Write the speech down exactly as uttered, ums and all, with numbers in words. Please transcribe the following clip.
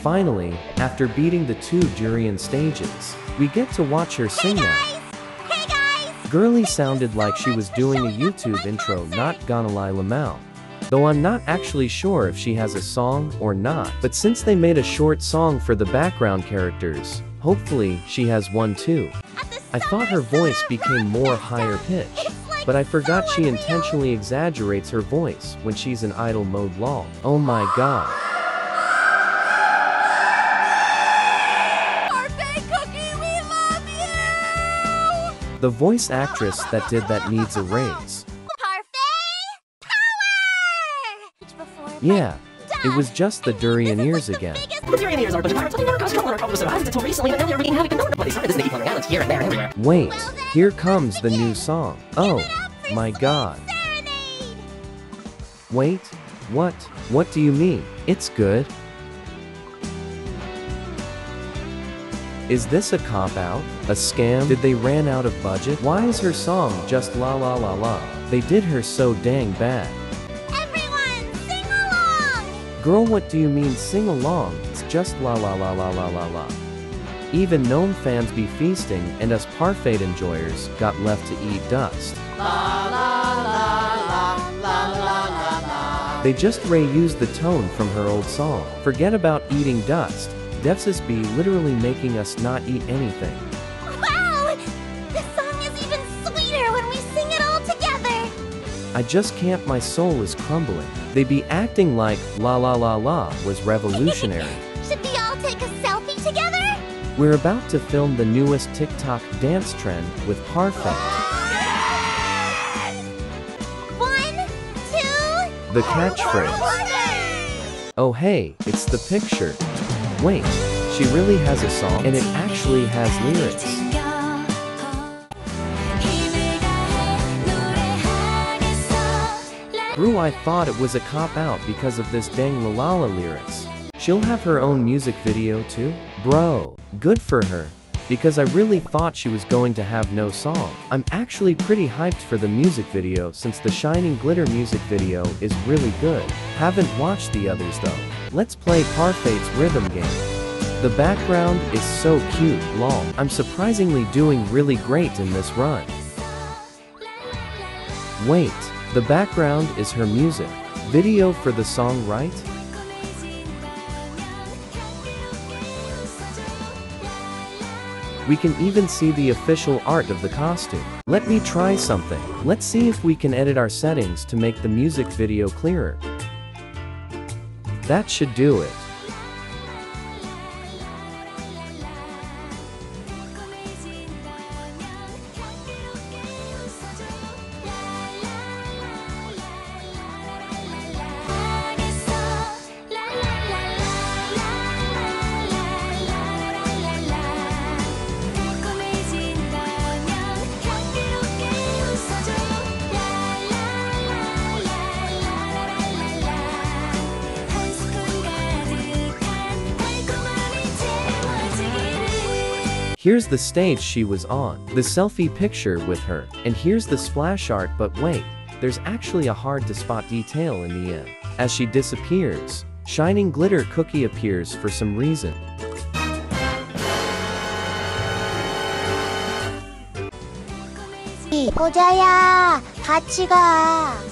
Finally, after beating the two Durian stages, we get to watch her sing now. Hey guys! Girly sounded like she was doing a YouTube intro, not gonna lie Lamau. Though I'm not actually sure if she has a song or not, but since they made a short song for the background characters, hopefully she has one too. I thought her voice became more higher pitch, but I forgot she intentionally exaggerates her voice when she's in idle mode lol. Oh my god. Parfait Cookie, we love you! The voice actress that did that needs a raise. Yeah, it was just the Durian ears again. Durian ears are a bunch of pirates, but they never caused trouble on our problems until recently, but now they're wreaking havoc and nobody's heard of this Nicky Plummer Island here and there everywhere. Wait, here comes the new song. Oh, my god. Wait, what? What do you mean? It's good. Is this a cop-out? A scam? Did they ran out of budget? Why is her song just la la la la? They did her so dang bad. Girl, what do you mean sing along? It's just la la la la la la la. Even gnome fans be feasting and us Parfait enjoyers got left to eat dust. La la la la la la la. They just reused the tone from her old song. Forget about eating dust. Devsis be literally making us not eat anything. Wow! This song is even sweeter when we sing it all together! I just can't, my soul is crumbling. They be acting like La La La La was revolutionary. Should we all take a selfie together? We're about to film the newest TikTok dance trend with Parfait. Yes! One, two, the catchphrase. Oh hey, it's the picture. Wait, she really has a song and it actually has lyrics. Brew, I thought it was a cop-out because of this dang la la lyrics. She'll have her own music video too? Bro, good for her, because I really thought she was going to have no song. I'm actually pretty hyped for the music video since the Shining Glitter music video is really good. Haven't watched the others though. Let's play Parfait's rhythm game. The background is so cute, lol. I'm surprisingly doing really great in this run. Wait. The background is her music video for the song, right? We can even see the official art of the costume. Let me try something. Let's see if we can edit our settings to make the music video clearer. That should do it. Here's the stage she was on, the selfie picture with her, and here's the splash art, but wait, there's actually a hard to spot detail in the end. As she disappears, Shining Glitter Cookie appears for some reason. 보자야, 같이 가.